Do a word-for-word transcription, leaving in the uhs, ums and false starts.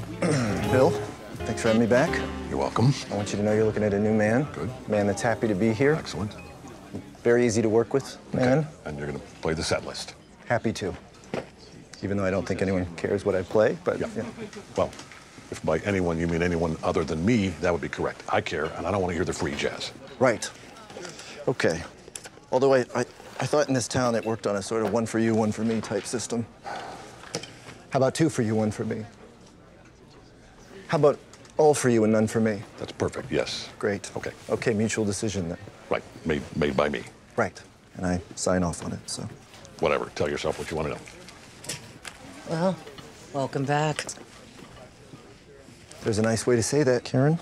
Hey. Bill, thanks for having me back. You're welcome. I want you to know you're looking at a new man. Good. Man that's happy to be here. Excellent. Very easy to work with, man. Okay. And you're going to play the set list. Happy to. Even though I don't think anyone cares what I play, but yeah. yeah. Well, if by anyone you mean anyone other than me, that would be correct. I care, and I don't want to hear the free jazz. Right. Okay. Although I, I, I thought in this town it worked on a sort of one for you, one for me type system. How about two for you, one for me? How about all for you and none for me? That's perfect, yes. Great. Okay. Okay, mutual decision then. Right, made, made by me. Right, and I sign off on it, so. Whatever, tell yourself what you want to know. Well, welcome back. There's a nice way to say that, Karen.